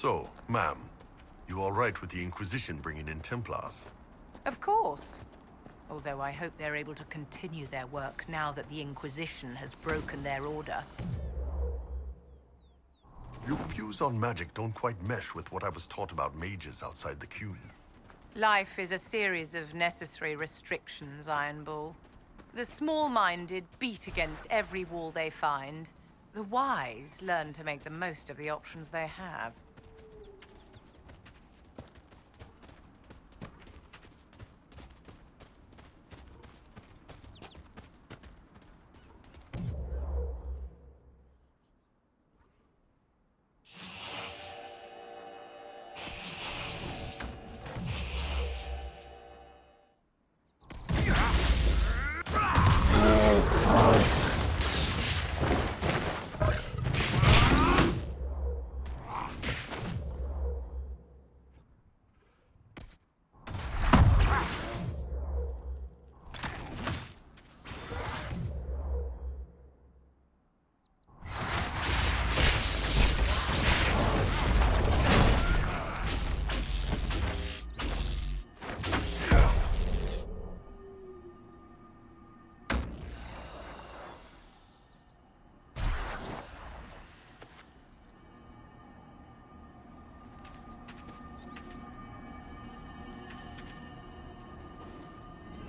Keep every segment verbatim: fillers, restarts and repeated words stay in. So, ma'am, you all right with the Inquisition bringing in Templars? Of course. Although I hope they're able to continue their work now that the Inquisition has broken their order. Your views on magic don't quite mesh with what I was taught about mages outside the Qun. Life is a series of necessary restrictions, Iron Bull. The small-minded beat against every wall they find. The wise learn to make the most of the options they have.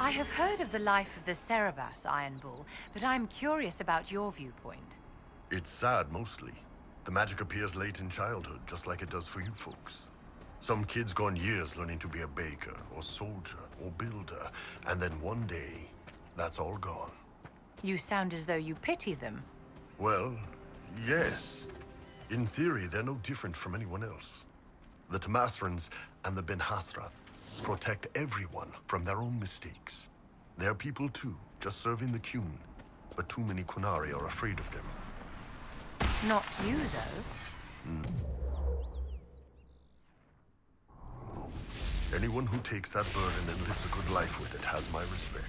I have heard of the life of the Cerebus, Iron Bull, but I'm curious about your viewpoint. It's sad, mostly. The magic appears late in childhood, just like it does for you folks. Some kids gone years learning to be a baker, or soldier, or builder, and then one day, that's all gone. You sound as though you pity them. Well, yes. In theory, they're no different from anyone else. The Tamasrans and the Ben-Hasrath protect everyone from their own mistakes. They're people too, just serving the Qun, but too many Qunari are afraid of them. Not you, though. Mm. Anyone who takes that burden and lives a good life with it has my respect.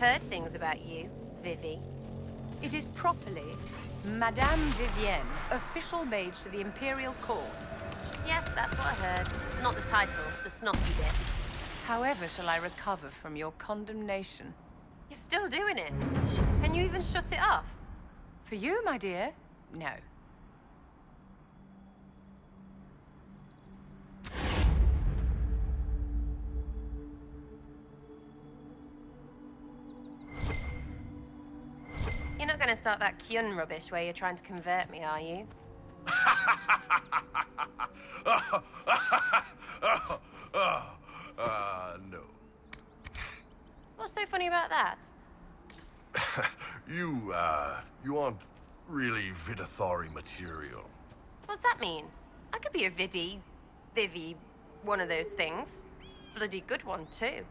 Heard things about you, Vivi. It is properly Madame Vivienne, official mage to the Imperial Court. Yes, that's what I heard. Not the title, the snotty bit. However shall I recover from your condemnation? You're still doing it. Can you even shut it off? For you, my dear, no. You're gonna start that Qun rubbish where you're trying to convert me, are you? uh, no. What's so funny about that? you, uh, you aren't really Viddathari material. What's that mean? I could be a Viddy, Vivi, one of those things. Bloody good one, too.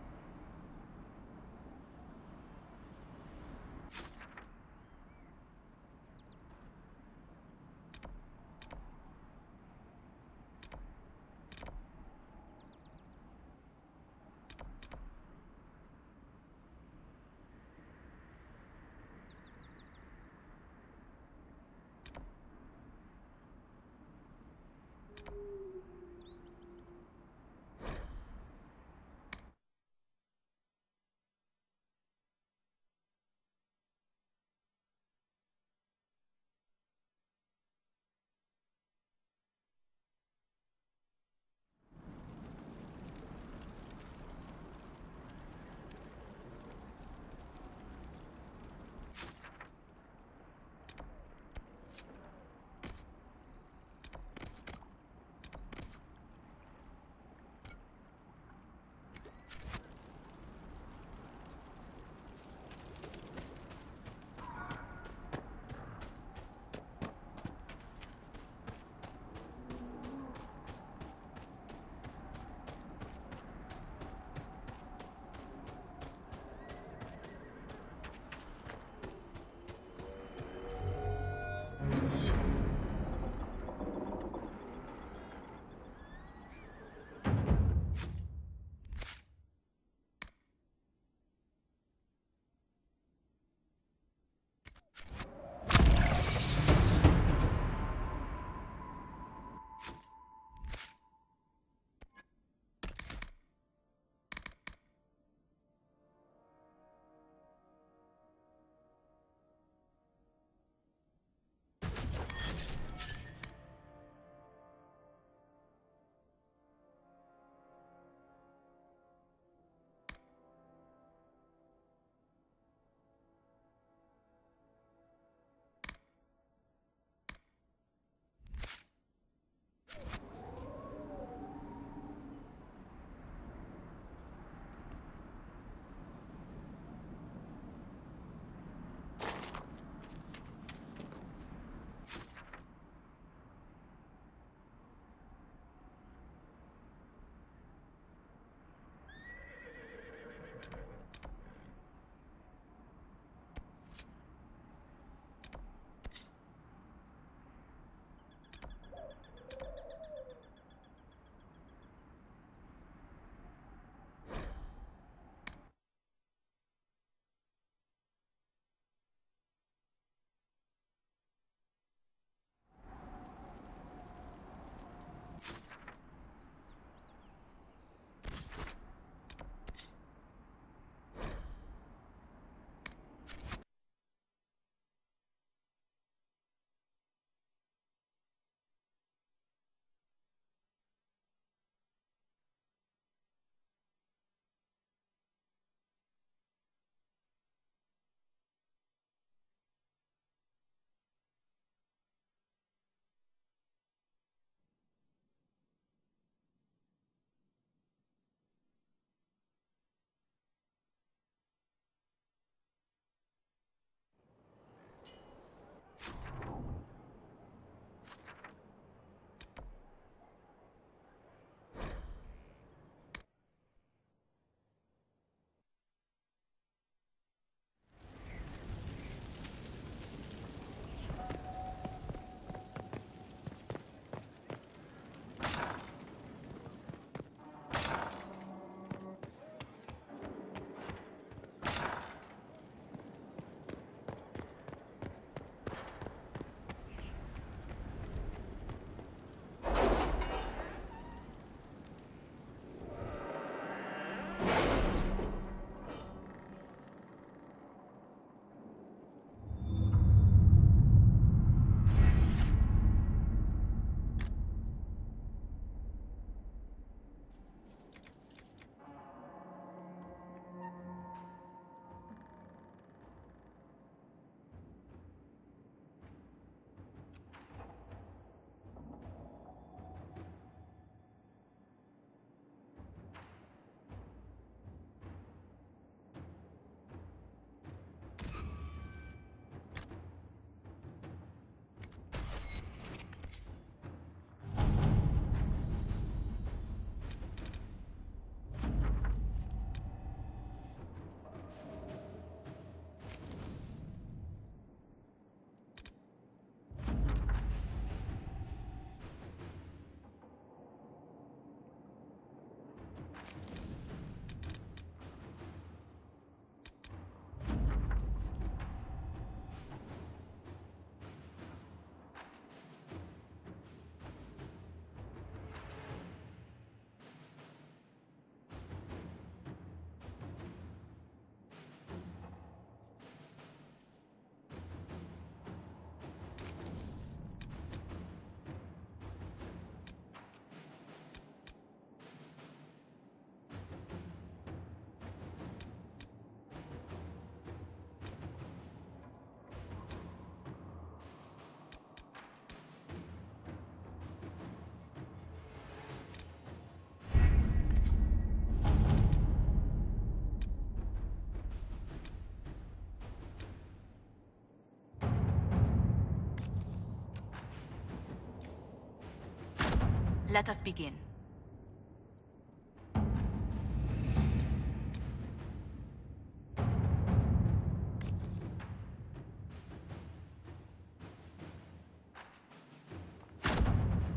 Let us begin.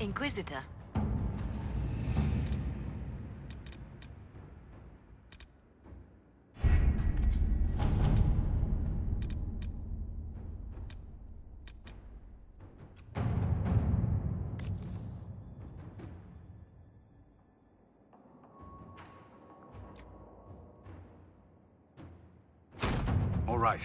Inquisitor. All right.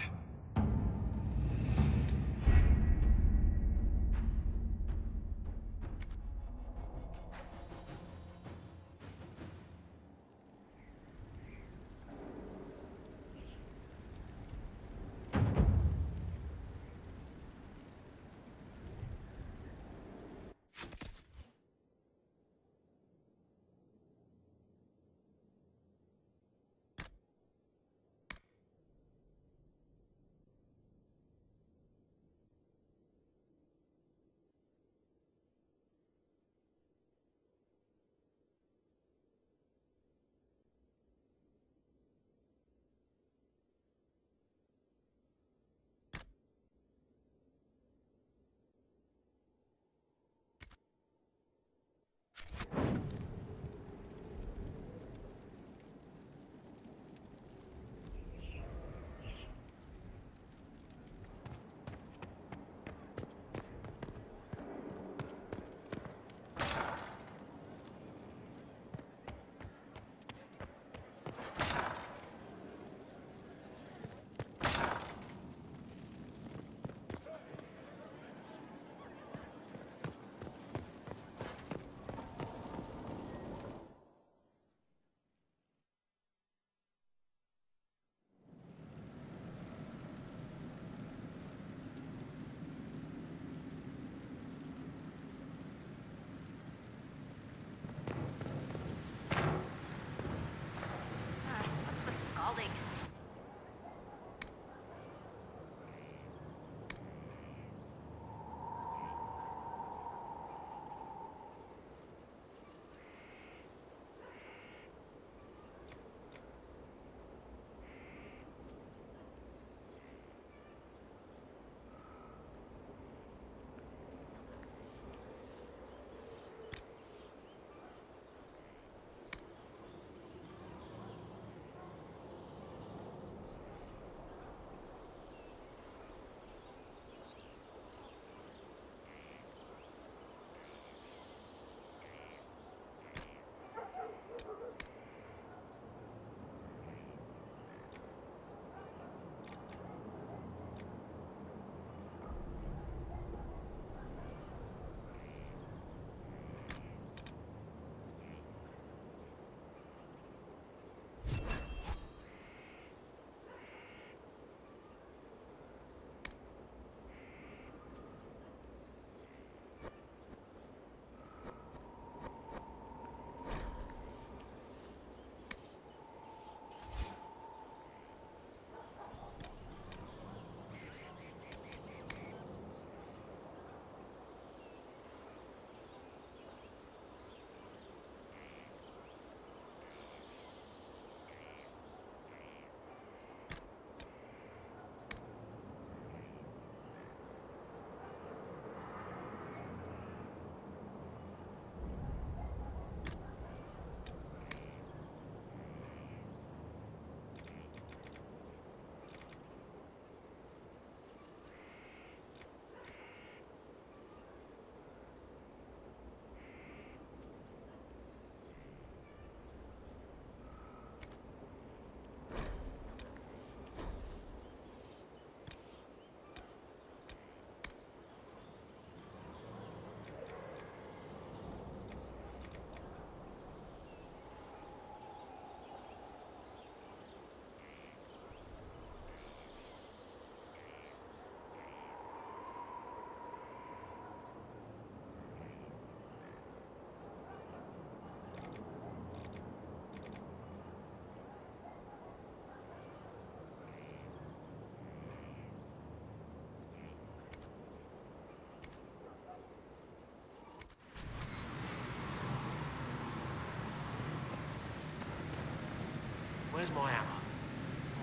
Where's my hammer?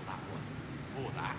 Not that one. Or that.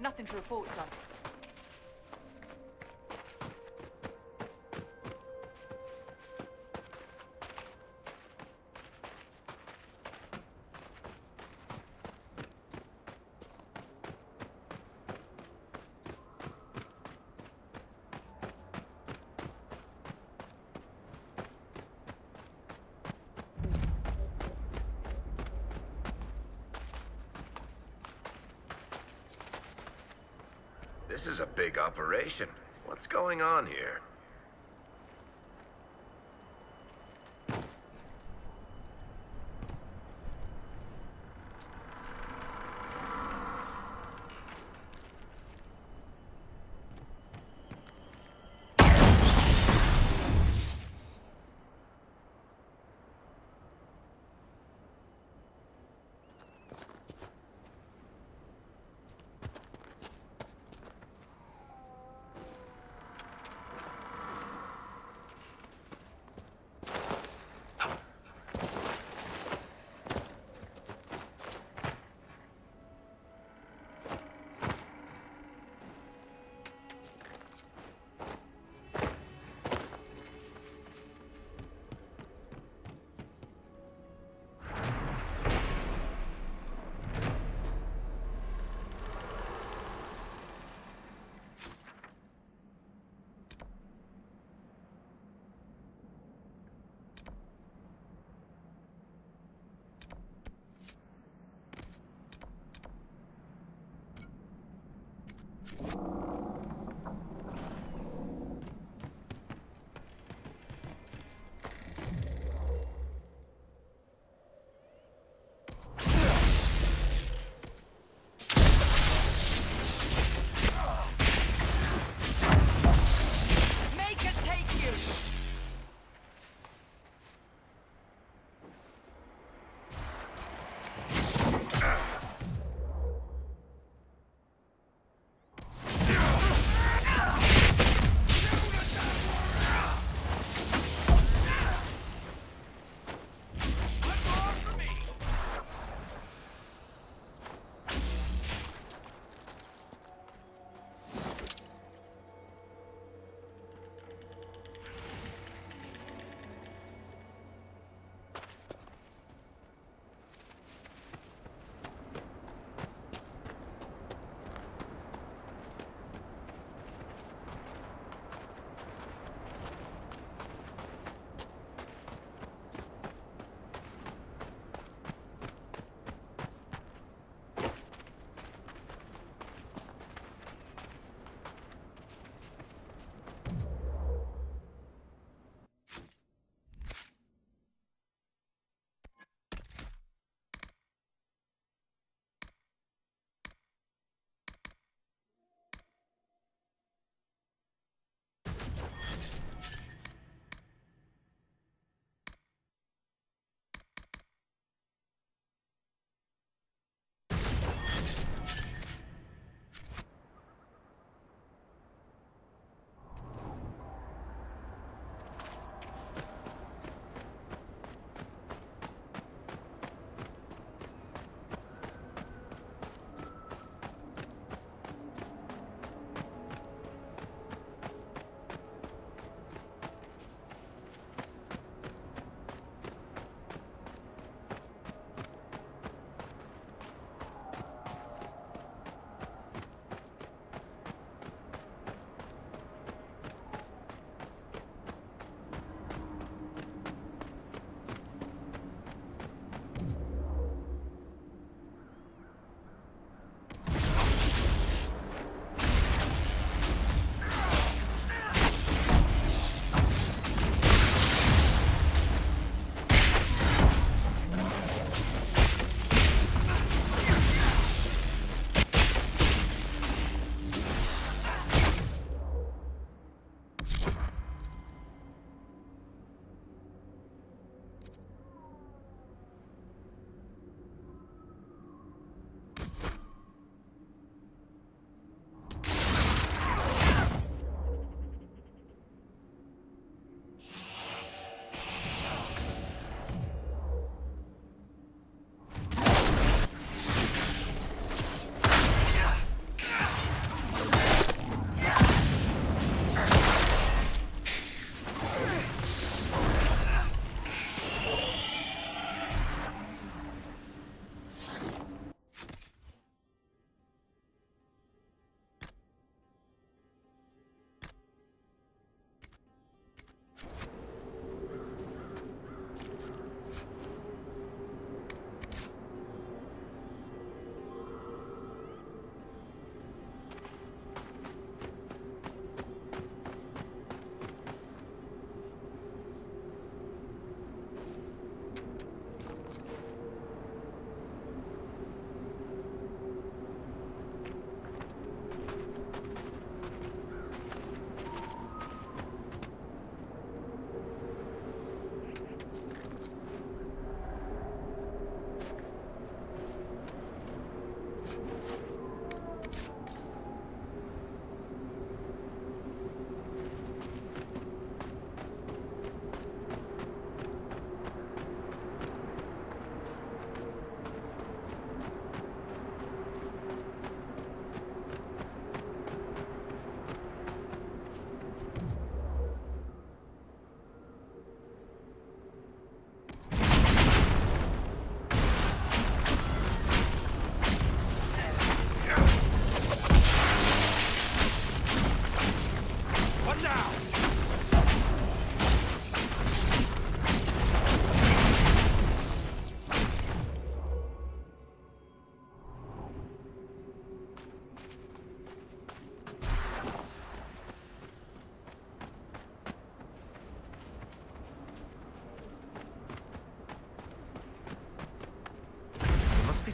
Nothing to report, son. This is a big operation. What's going on here?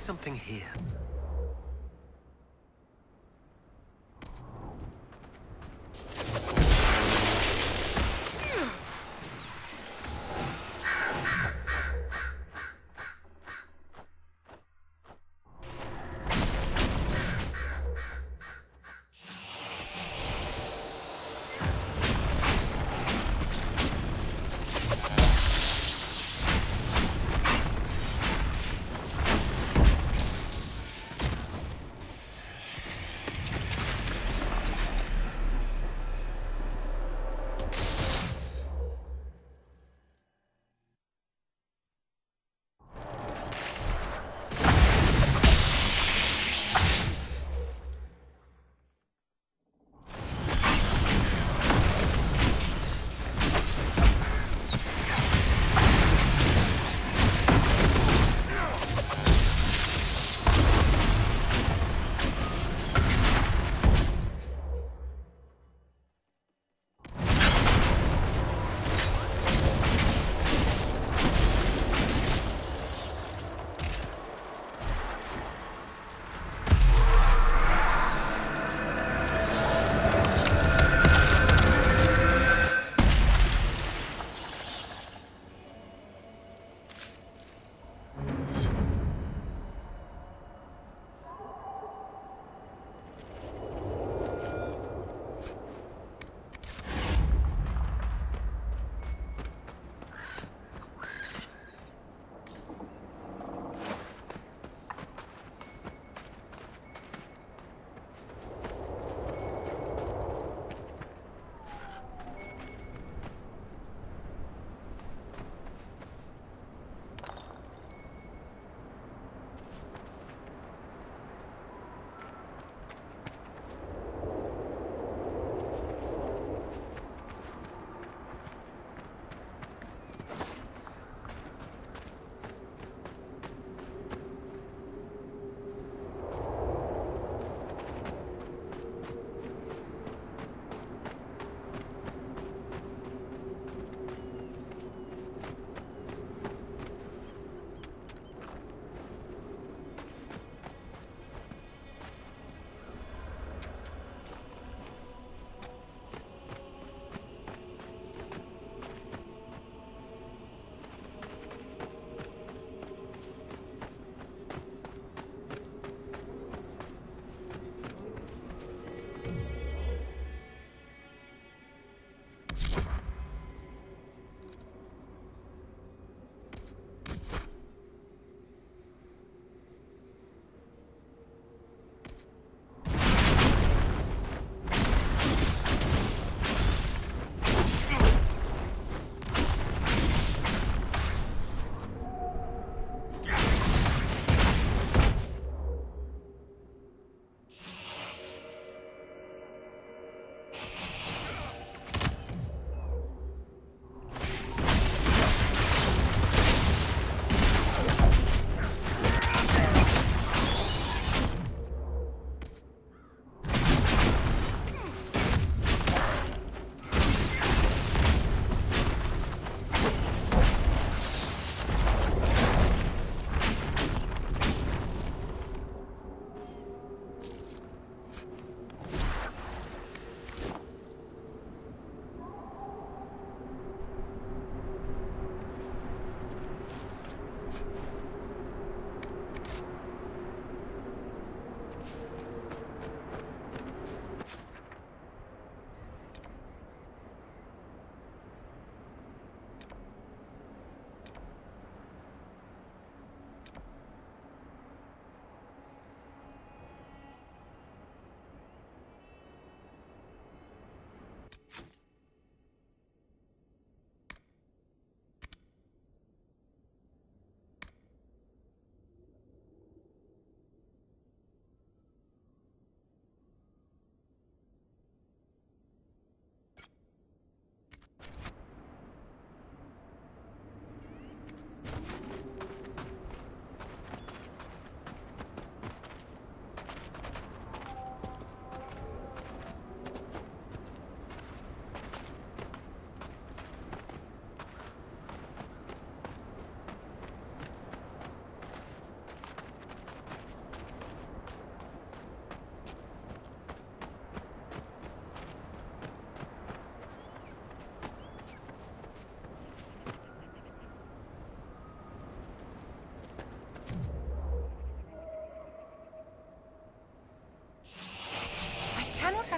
something here.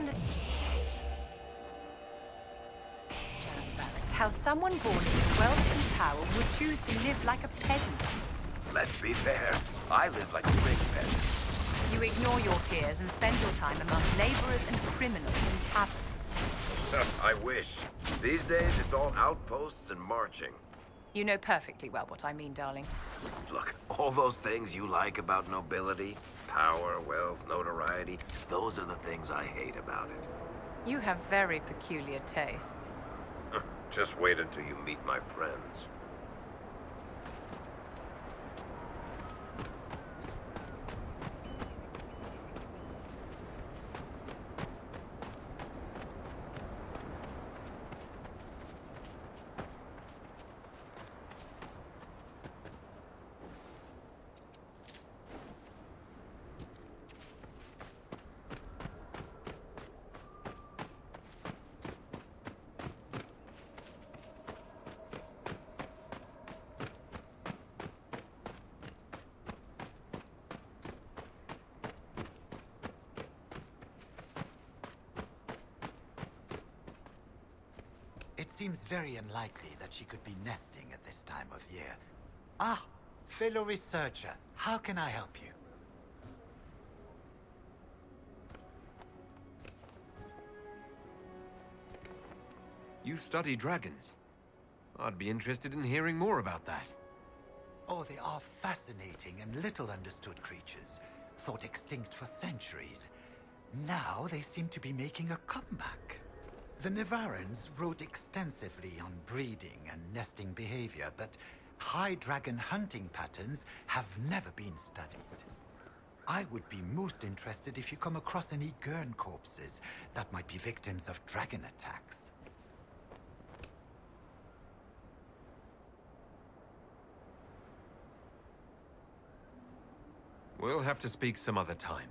understand how someone born with wealth and power would choose to live like a peasant. Let's be fair. I live like a rich peasant. You ignore your fears and spend your time among laborers and criminals in taverns. I wish. These days, it's all outposts and marching. You know perfectly well what I mean, darling. Look, all those things you like about nobility, power, wealth, notoriety, those are the things I hate about it. You have very peculiar tastes. Just wait until you meet my friends. Seems very unlikely that she could be nesting at this time of year. Ah, fellow researcher, how can I help you? You study dragons. I'd be interested in hearing more about that. Oh, they are fascinating and little understood creatures, thought extinct for centuries. Now they seem to be making a comeback. The Nevarans wrote extensively on breeding and nesting behavior, but high dragon hunting patterns have never been studied. I would be most interested if you come across any Gurn corpses that might be victims of dragon attacks. We'll have to speak some other time.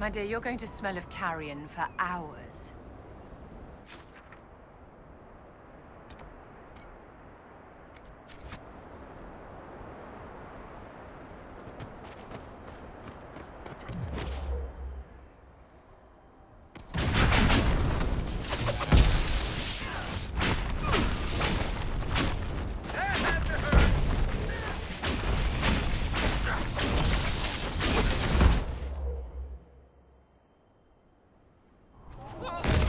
My dear, you're going to smell of carrion for hours. Whoa!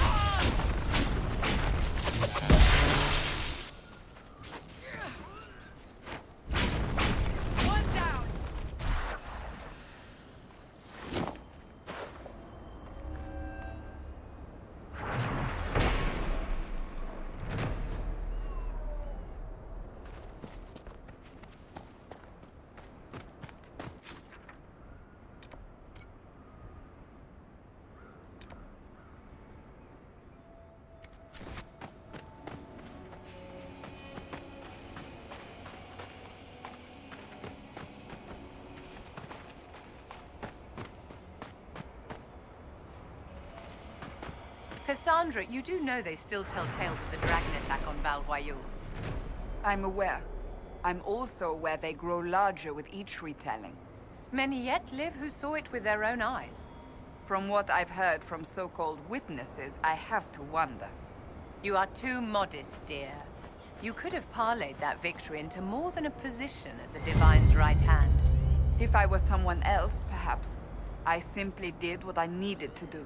Cassandra, you do know they still tell tales of the dragon attack on Val Royeaux. I'm aware. I'm also aware they grow larger with each retelling. Many yet live who saw it with their own eyes. From what I've heard from so-called witnesses, I have to wonder. You are too modest, dear. You could have parlayed that victory into more than a position at the Divine's right hand. If I were someone else, perhaps. I simply did what I needed to do.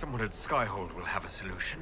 Someone at Skyhold will have a solution.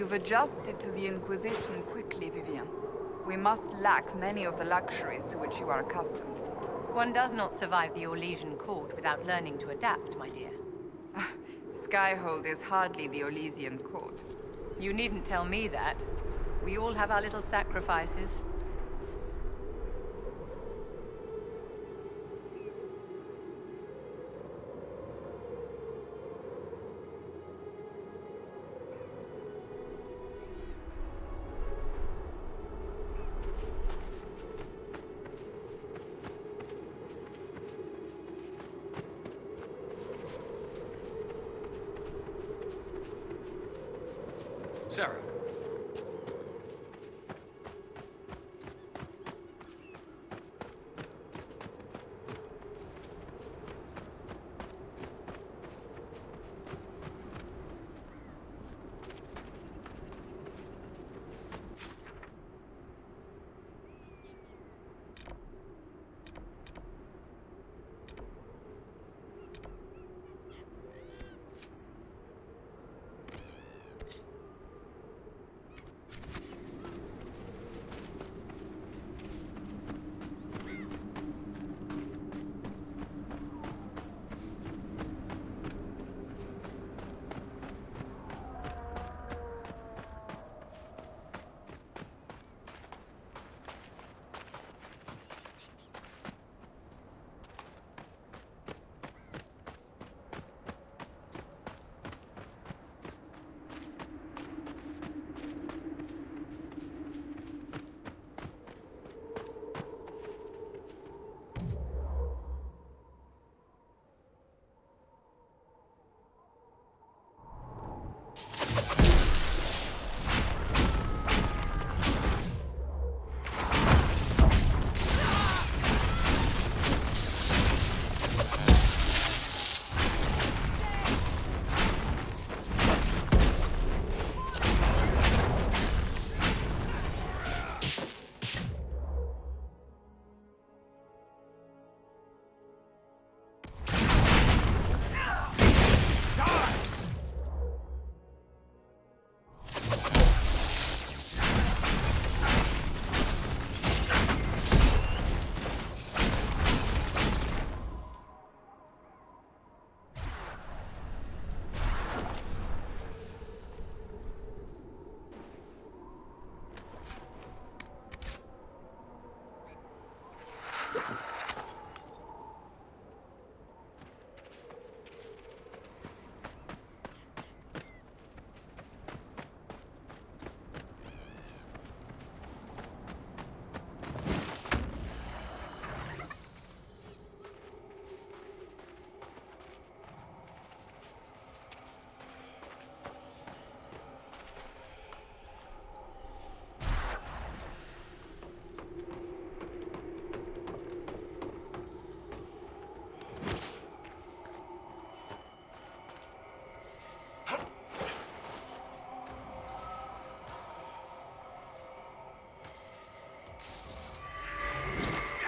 You've adjusted to the Inquisition quickly, Vivienne. We must lack many of the luxuries to which you are accustomed. One does not survive the Orlesian court without learning to adapt, my dear. Skyhold is hardly the Orlesian court. You needn't tell me that. We all have our little sacrifices.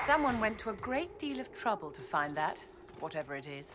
Someone went to a great deal of trouble to find that, whatever it is.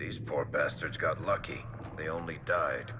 These poor bastards got lucky. They only died.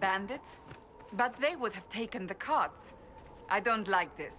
Bandits? But they would have taken the cards. I don't like this.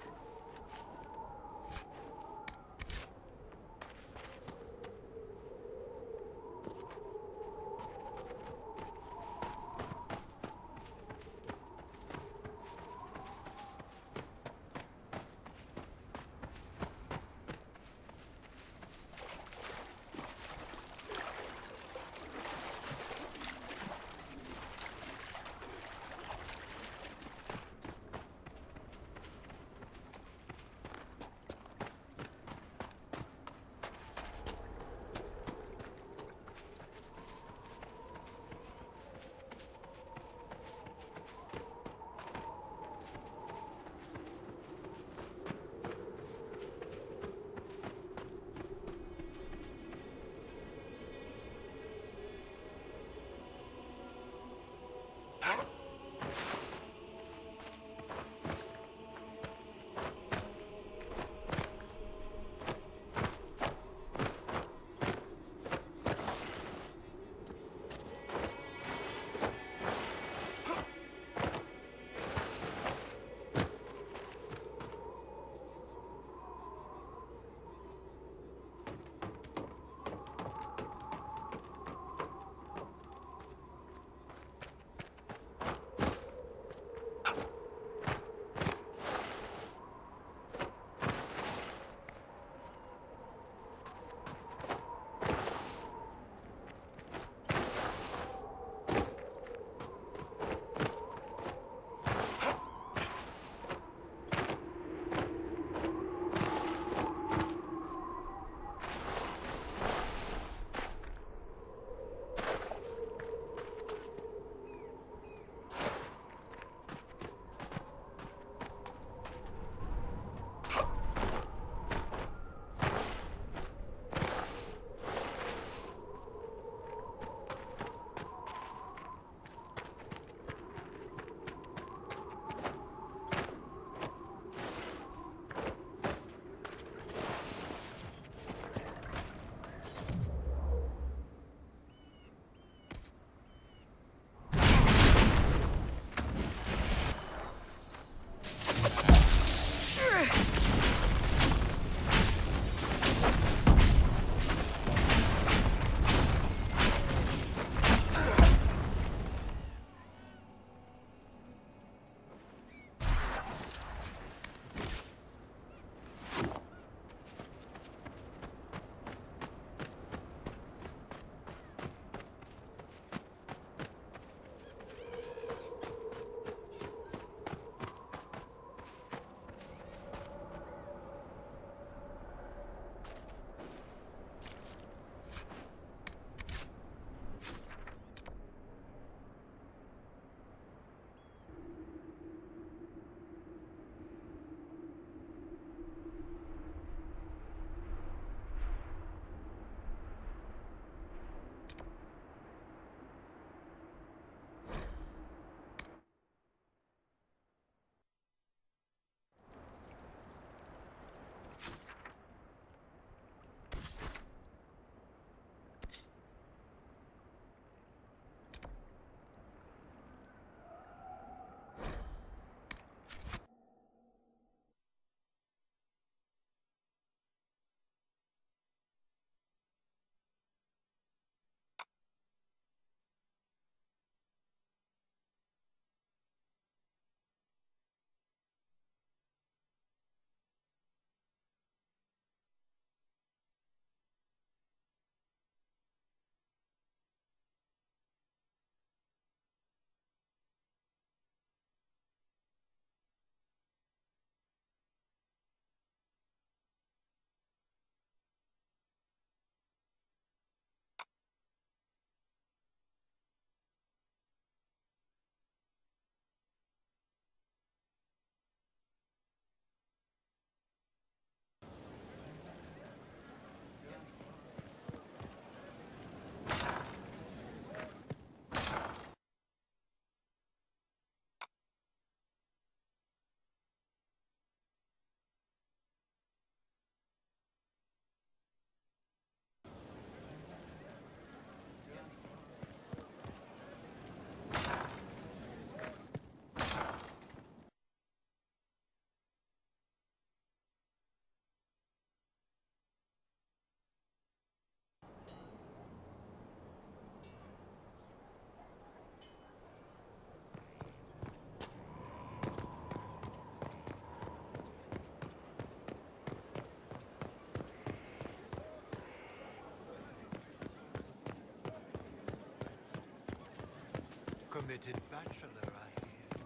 committed bachelor, I hear.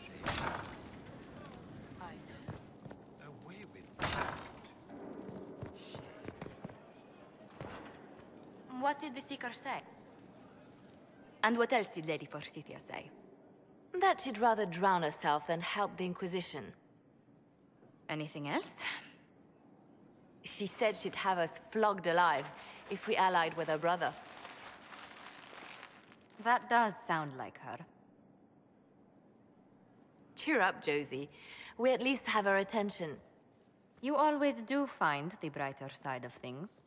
Shame. I know. Away with that. Shame. What did the Seeker say? And what else did Lady Forsythia say? That she'd rather drown herself than help the Inquisition. Anything else? She said she'd have us flogged alive if we allied with her brother. That does sound like her. Cheer up, Josie. We at least have her attention. You always do find the brighter side of things.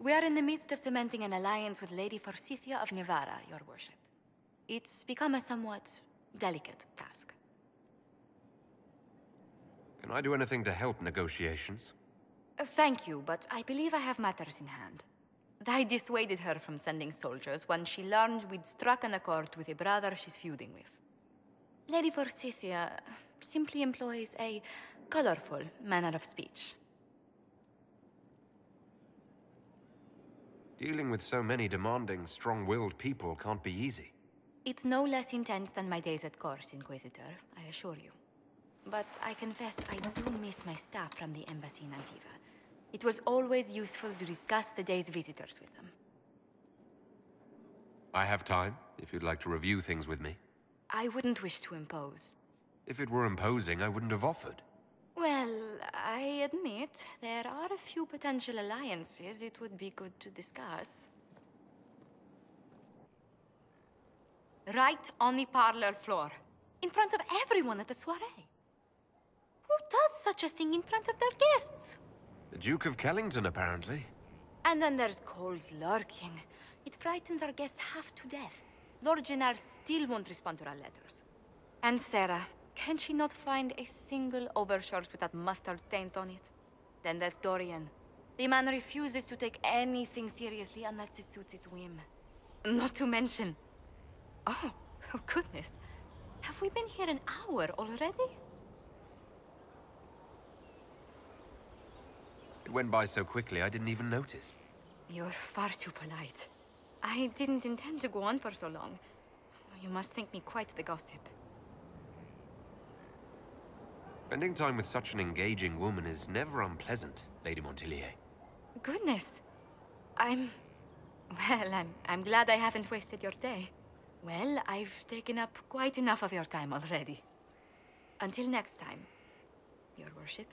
We are in the midst of cementing an alliance with Lady Forsythia of Nevara, Your Worship. It's become a somewhat delicate task. Can I do anything to help negotiations? Thank you, but I believe I have matters in hand. I dissuaded her from sending soldiers when she learned we'd struck an accord with a brother she's feuding with. Lady Forsythia simply employs a colorful manner of speech. Dealing with so many demanding, strong-willed people can't be easy. It's no less intense than my days at court, Inquisitor, I assure you. But I confess I do miss my staff from the embassy in Antiva. It was always useful to discuss the day's visitors with them. I have time, if you'd like to review things with me. I wouldn't wish to impose. If it were imposing, I wouldn't have offered. Well, I admit, there are a few potential alliances it would be good to discuss. Right on the parlor floor, in front of everyone at the soirée. Who does such a thing in front of their guests? The Duke of Kellington, apparently. And then there's Cole's lurking. It frightens our guests half to death. Lord Jenner still won't respond to our letters. And Sarah, can she not find a single overshirt without mustard stains on it? Then there's Dorian. The man refuses to take anything seriously unless it suits its whim. Not to mention... Oh, oh goodness. Have we been here an hour already? It went by so quickly, I didn't even notice. You're far too polite. I didn't intend to go on for so long. You must think me quite the gossip. Spending time with such an engaging woman is never unpleasant, Lady Montelier. Goodness. I'm... Well, I'm, I'm glad I haven't wasted your day. Well, I've taken up quite enough of your time already. Until next time, Your Worship.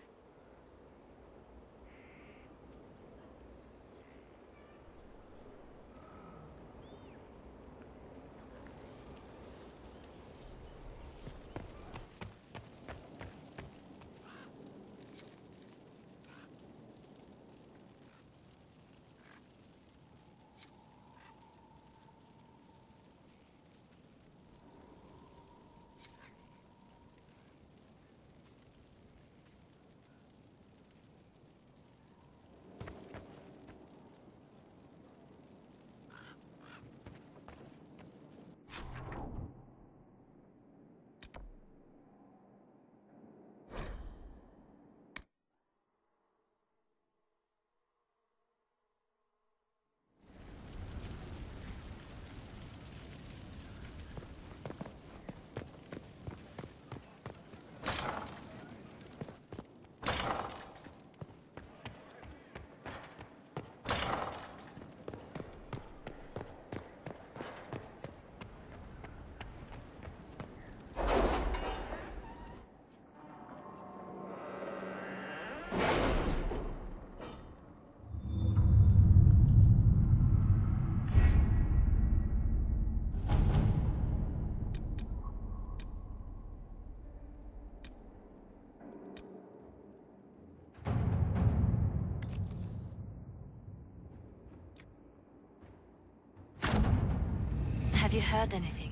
Have you heard anything?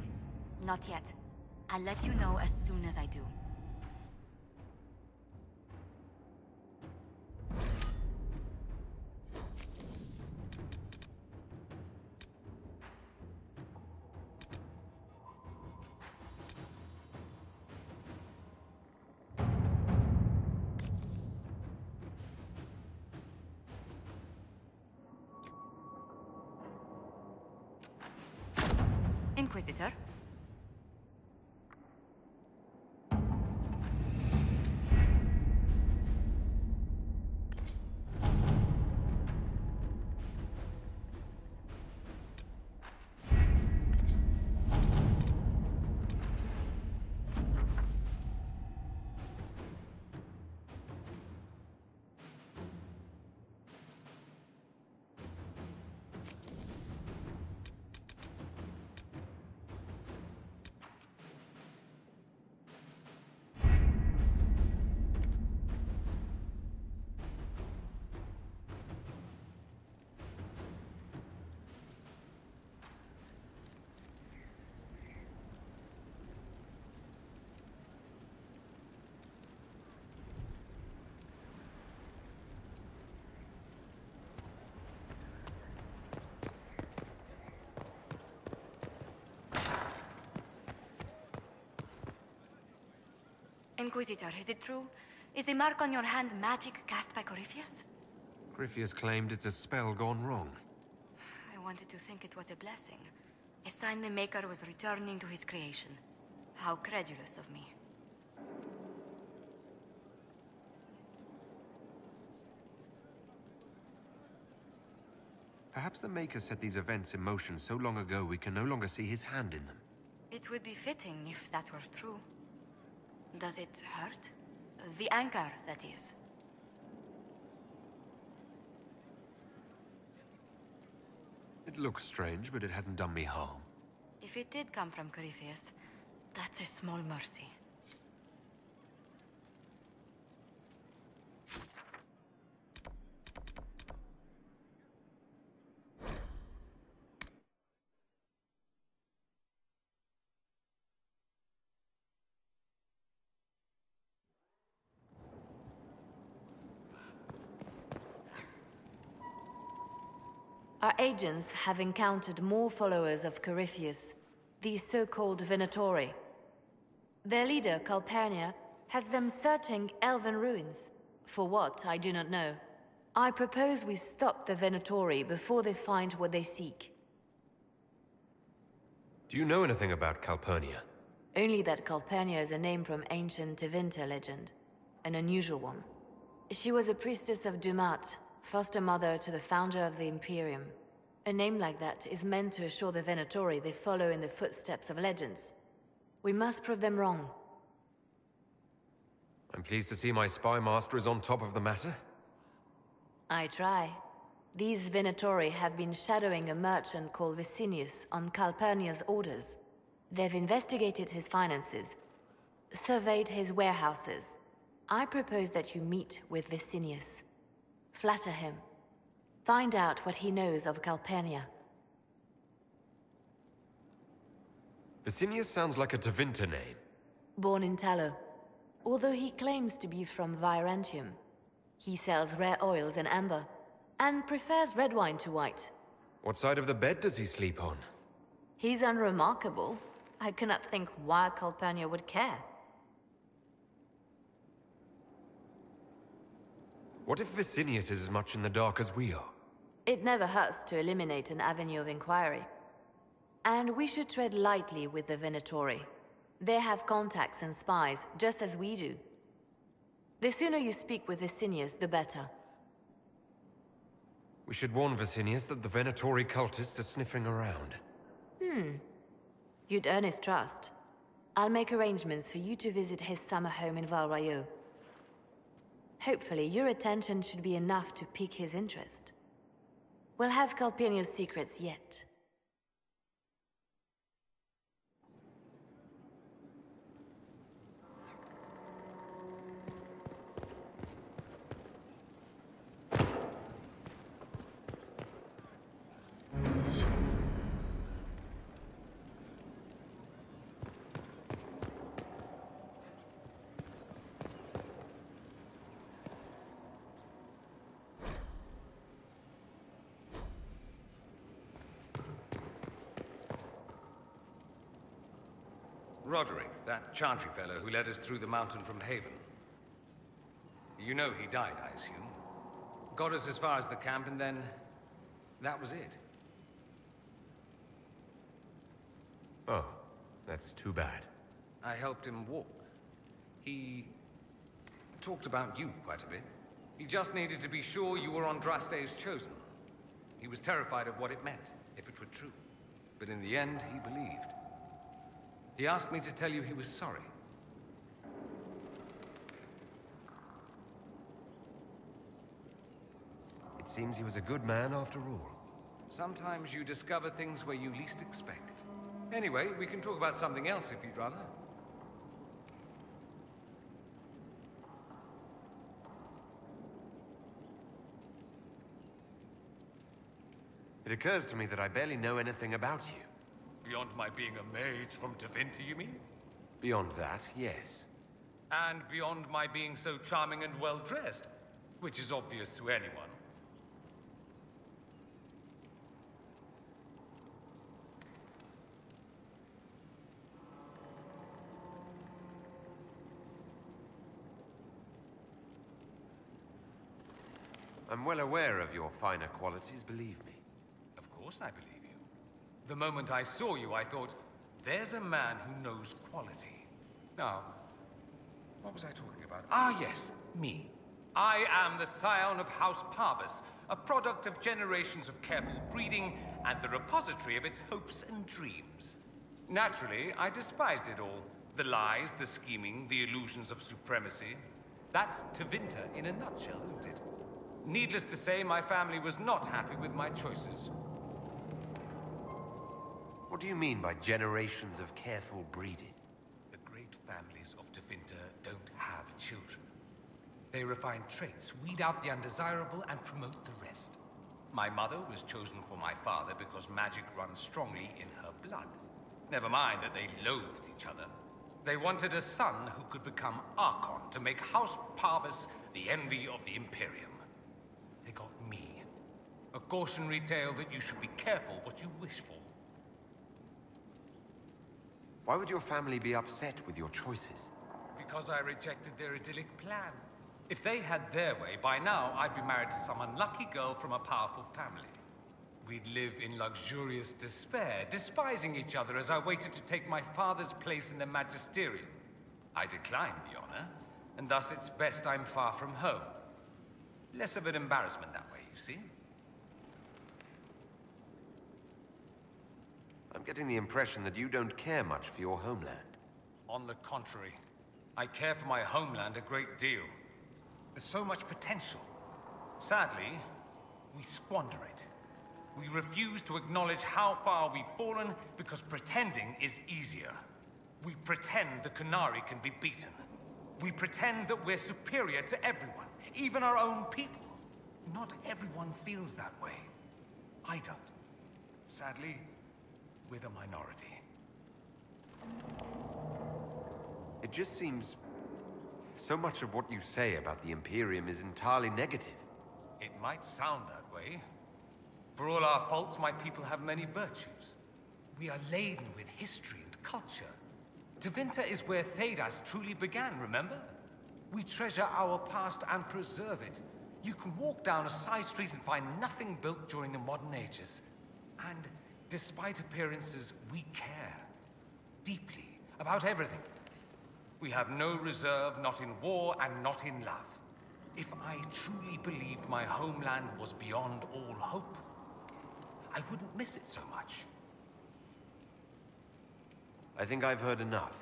Not yet. I'll let you know as soon as I do. Inquisitor. Inquisitor, is it true? Is the mark on your hand magic cast by Corypheus? Corypheus claimed it's a spell gone wrong. I wanted to think it was a blessing. A sign the Maker was returning to his creation. How credulous of me. Perhaps the Maker set these events in motion so long ago we can no longer see his hand in them. It would be fitting if that were true. Does it hurt? The anchor, that is. It looks strange, but it hasn't done me harm. If it did come from Corypheus, that's a small mercy. Our agents have encountered more followers of Corypheus, these so-called Venatori. Their leader, Calpurnia, has them searching elven ruins. For what, I do not know. I propose we stop the Venatori before they find what they seek. Do you know anything about Calpurnia? Only that Calpurnia is a name from ancient Tevinter legend, an unusual one. She was a priestess of Dumat, foster mother to the founder of the Imperium. A name like that is meant to assure the Venatori they follow in the footsteps of legends. We must prove them wrong. I'm pleased to see my spy master is on top of the matter. I try. These Venatori have been shadowing a merchant called Vicinius on Calpurnia's orders. They've investigated his finances, surveyed his warehouses. I propose that you meet with Vicinius. Flatter him. Find out what he knows of Calpurnia. Vicinius sounds like a Tevinter name. Born in Tallow. Although he claims to be from Virantium. He sells rare oils and amber, and prefers red wine to white. What side of the bed does he sleep on? He's unremarkable. I cannot think why Calpurnia would care. What if Vicinius is as much in the dark as we are? It never hurts to eliminate an avenue of inquiry. And we should tread lightly with the Venatori. They have contacts and spies, just as we do. The sooner you speak with Vicinius, the better. We should warn Vicinius that the Venatori cultists are sniffing around. Hmm. You'd earn his trust. I'll make arrangements for you to visit his summer home in Val Royeaux. Hopefully, your attention should be enough to pique his interest. We'll have Calpurnia's secrets yet. Roderick, that chantry fellow who led us through the mountain from Haven. You know he died, I assume. Got us as far as the camp, and then that was it. Oh, that's too bad. I helped him walk. He talked about you quite a bit. He just needed to be sure you were Andraste's chosen. He was terrified of what it meant, if it were true. But in the end, he believed. He asked me to tell you he was sorry. It seems he was a good man after all. Sometimes you discover things where you least expect. Anyway, we can talk about something else if you'd rather. It occurs to me that I barely know anything about you. Beyond my being a mage from Tevinter, you mean? Beyond that, yes. And beyond my being so charming and well-dressed, which is obvious to anyone. I'm well aware of your finer qualities, believe me. Of course I believe you. The moment I saw you, I thought, there's a man who knows quality. Now, what was I talking about? Ah, yes, me. I am the scion of House Parvus, a product of generations of careful breeding and the repository of its hopes and dreams. Naturally, I despised it all. The lies, the scheming, the illusions of supremacy. That's Tevinter in a nutshell, isn't it? Needless to say, my family was not happy with my choices. What do you mean by generations of careful breeding? The great families of Tevinter don't have children. They refine traits, weed out the undesirable, and promote the rest. My mother was chosen for my father because magic runs strongly in her blood. Never mind that they loathed each other. They wanted a son who could become Archon to make House Parvus the envy of the Imperium. They got me. A cautionary tale that you should be careful what you wish for. Why would your family be upset with your choices? Because I rejected their idyllic plan. If they had their way, by now I'd be married to some unlucky girl from a powerful family. We'd live in luxurious despair, despising each other as I waited to take my father's place in the magisterium. I declined the honor, and thus it's best I'm far from home. Less of an embarrassment that way, you see. I'm getting the impression that you don't care much for your homeland. On the contrary, I care for my homeland a great deal. There's so much potential. Sadly, we squander it. We refuse to acknowledge how far we've fallen because pretending is easier. We pretend the Qunari can be beaten. We pretend that we're superior to everyone, even our own people. Not everyone feels that way. I don't. Sadly, with a minority. It just seems so much of what you say about the Imperium is entirely negative. It might sound that way. For all our faults, my people have many virtues. We are laden with history and culture. Tevinter is where Thedas truly began, remember? We treasure our past and preserve it. You can walk down a side street and find nothing built during the modern ages. And despite appearances, we care. Deeply. About everything. We have no reserve, not in war and not in love. If I truly believed my homeland was beyond all hope, I wouldn't miss it so much. I think I've heard enough.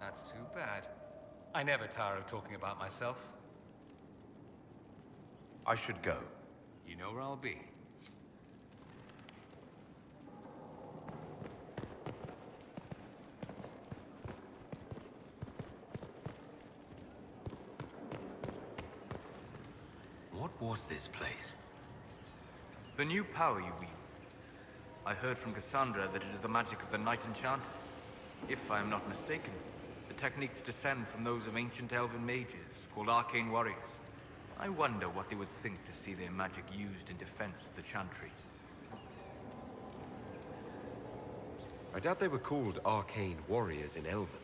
That's too bad. I never tire of talking about myself. I should go. You know where I'll be. What was this place? The new power you wield. I heard from Cassandra that it is the magic of the Night Enchanters. If I am not mistaken, the techniques descend from those of ancient elven mages, called Arcane Warriors. I wonder what they would think to see their magic used in defense of the Chantry. I doubt they were called Arcane Warriors in Elven.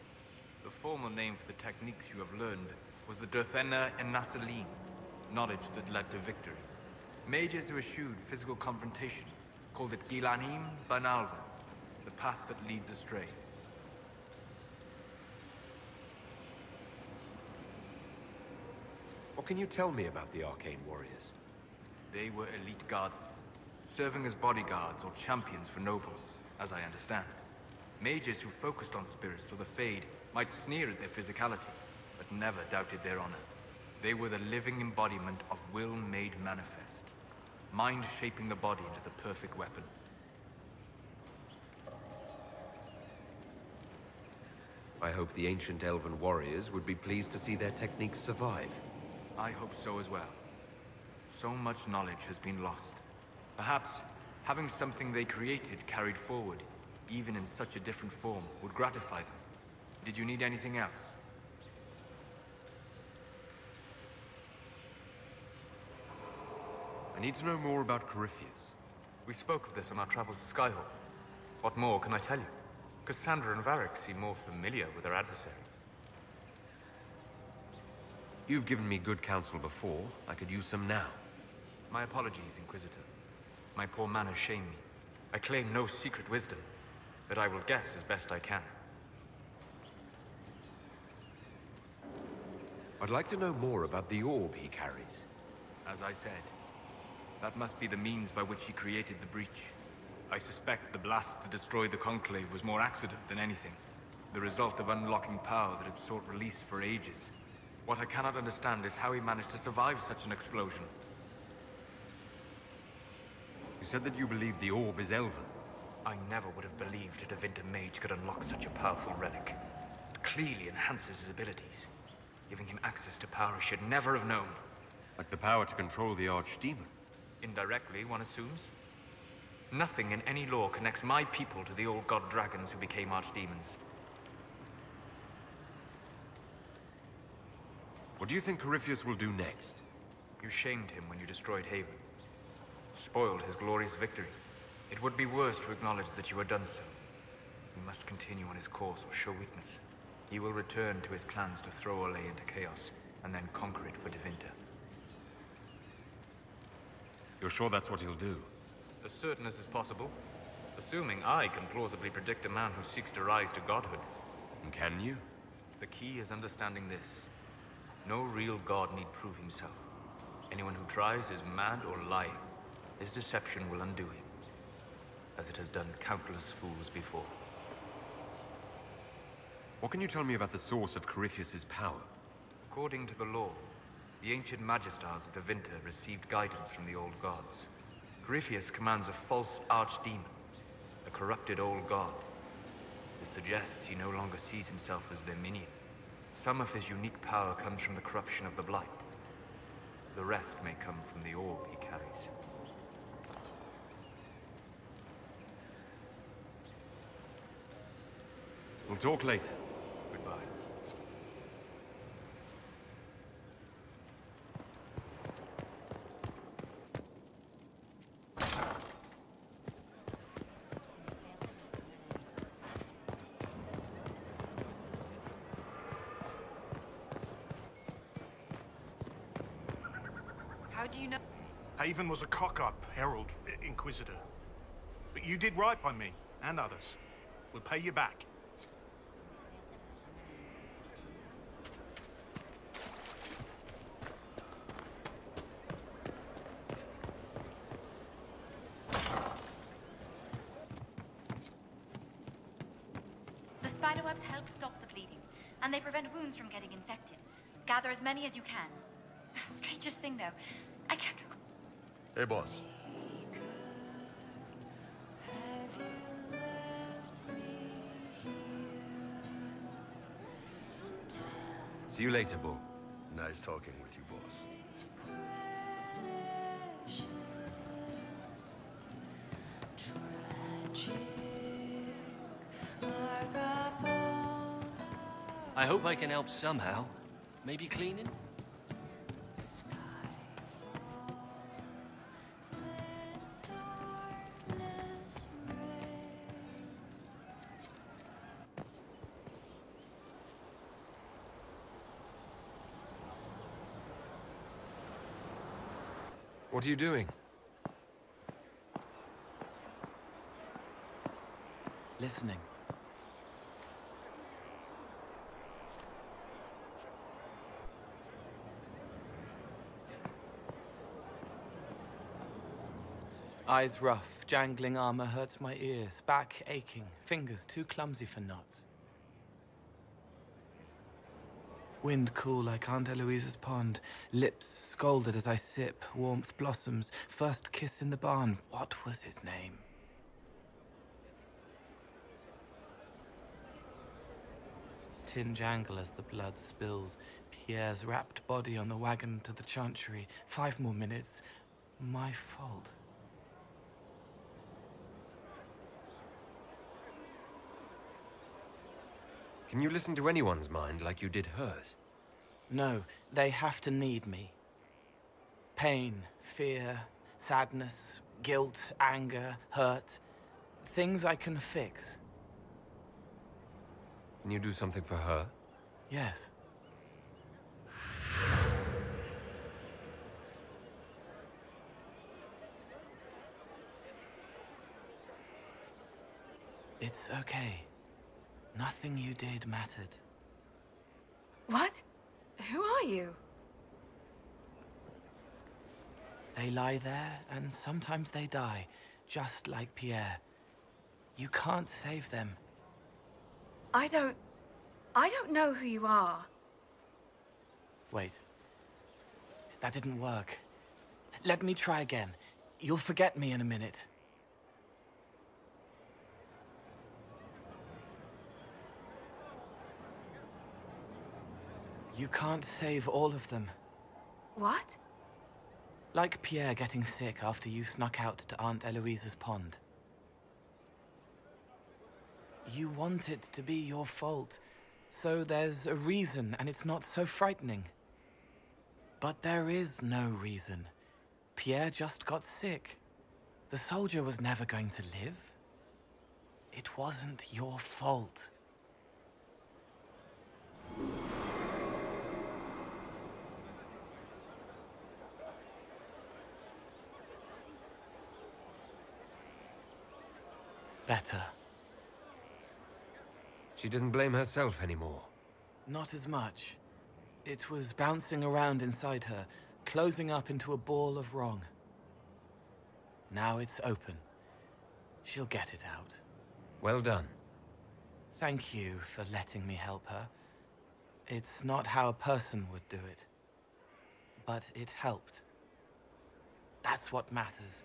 The formal name for the techniques you have learned was the Durthena and Nasaline. Knowledge that led to victory. Mages who eschewed physical confrontation called it Gilanim Banalvan. the path that leads astray. What can you tell me about the Arcane Warriors? They were elite guardsmen, serving as bodyguards or champions for nobles, as I understand. Mages who focused on spirits or the Fade might sneer at their physicality, but never doubted their honor. They were the living embodiment of will made manifest, mind shaping the body into the perfect weapon. I hope the ancient elven warriors would be pleased to see their techniques survive. I hope so as well. So much knowledge has been lost. Perhaps having something they created carried forward, even in such a different form, would gratify them. Did you need anything else? I need to know more about Corypheus. We spoke of this on our travels to Skyhold. What more can I tell you? Cassandra and Varric seem more familiar with their adversaries. You've given me good counsel before. I could use some now. My apologies, Inquisitor. My poor manners shame me. I claim no secret wisdom, but I will guess as best I can. I'd like to know more about the orb he carries. As I said, that must be the means by which he created the breach. I suspect the blast that destroyed the Conclave was more accident than anything, the result of unlocking power that had sought release for ages. What I cannot understand is how he managed to survive such an explosion. You said that you believe the orb is elven. I never would have believed a Tevinter mage could unlock such a powerful relic. It clearly enhances his abilities, giving him access to power he should never have known. Like the power to control the Archdemon. Indirectly, one assumes. Nothing in any law connects my people to the old god dragons who became Archdemons. What do you think Corypheus will do next? You shamed him when you destroyed Haven. Spoiled his glorious victory. It would be worse to acknowledge that you had done so. We must continue on his course or show weakness. He will return to his plans to throw Orlais into chaos, and then conquer it for Tevinter. You're sure that's what he'll do? As certain as is possible. Assuming I can plausibly predict a man who seeks to rise to godhood. And can you? The key is understanding this. No real god need prove himself. Anyone who tries is mad or lying. His deception will undo him, as it has done countless fools before. What can you tell me about the source of Corypheus's power? According to the law, the ancient magistars of Tevinter received guidance from the old gods. Corypheus commands a false archdemon, a corrupted old god. This suggests he no longer sees himself as their minion. Some of his unique power comes from the corruption of the Blight. The rest may come from the orb he carries. We'll talk later. Goodbye. How do you know? Haven was a cock-up, Herald, Inquisitor. But you did right by me, and others. We'll pay you back. And they prevent wounds from getting infected. Gather as many as you can. The strangest thing, though, I can't recall. Hey, boss. See you later, Bull. Nice talking with you, boss. I hope I can help somehow. Maybe cleaning? What are you doing? listening. Eyes rough, jangling armor hurts my ears, back aching, fingers too clumsy for knots. Wind cool like Aunt Eloise's pond, lips scalded as I sip, warmth blossoms, first kiss in the barn, what was his name? Tinge angle as the blood spills, Pierre's wrapped body on the wagon to the chantry, five more minutes, my fault. Can you listen to anyone's mind like you did hers? No, they have to need me. Pain, fear, sadness, guilt, anger, hurt. Things I can fix. Can you do something for her? Yes. It's okay. Nothing you did mattered. What? Who are you? They lie there, and sometimes they die, just like Pierre. You can't save them. I don't... I don't know who you are. Wait. That didn't work. Let me try again. You'll forget me in a minute. You can't save all of them. What? Like Pierre getting sick after you snuck out to Aunt Eloise's pond. You want it to be your fault, so there's a reason and it's not so frightening. But there is no reason. Pierre just got sick. The soldier was never going to live. It wasn't your fault. Better. She doesn't blame herself anymore. Not as much. It was bouncing around inside her, closing up into a ball of wrong. Now it's open. She'll get it out. Well done. Thank you for letting me help her. It's not how a person would do it. But it helped. That's what matters.